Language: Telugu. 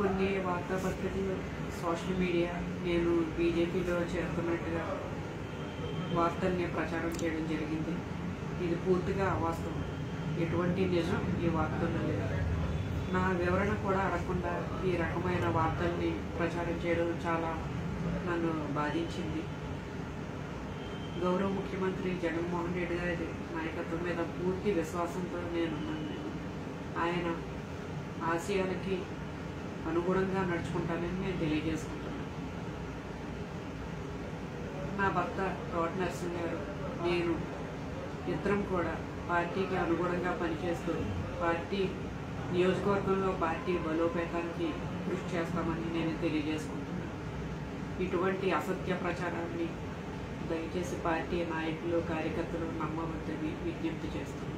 కొన్ని వార్తాపత్రికలు సోషల్ మీడియా నేను బీజేపీలో చేర్చుతున్నట్టుగా వార్తల్ని ప్రచారం చేయడం జరిగింది। ఇది పూర్తిగా అవాస్తవం। ఎటువంటి నిజం ఈ వార్తల్లో లేదు। నా వివరణ కూడా అడగకుండా ఈ రకమైన వార్తల్ని ప్రచారం చేయడం చాలా నన్ను బాధించింది। గౌరవ ముఖ్యమంత్రి జగన్మోహన్ రెడ్డి గారి నాయకత్వం మీద పూర్తి విశ్వాసంతో నేనున్నాను। ఆయన ఆశయాలకి అనుగుణంగా నడుచుకుంటానని నేను తెలియజేసుకుంటున్నాను। నా భర్త తోట నర్సింగ్ గారు నేను ఇద్దరం కూడా పార్టీకి అనుగుణంగా పనిచేస్తూ పార్టీ నియోజకవర్గంలో పార్టీ బలోపేతానికి కృషి చేస్తామని నేను తెలియజేసుకుంటున్నాను। ఇటువంటి అసత్య ప్రచారాన్ని దయచేసి పార్టీ నాయకులు కార్యకర్తలు నమ్మవద్దని విజ్ఞప్తి చేస్తున్నాను।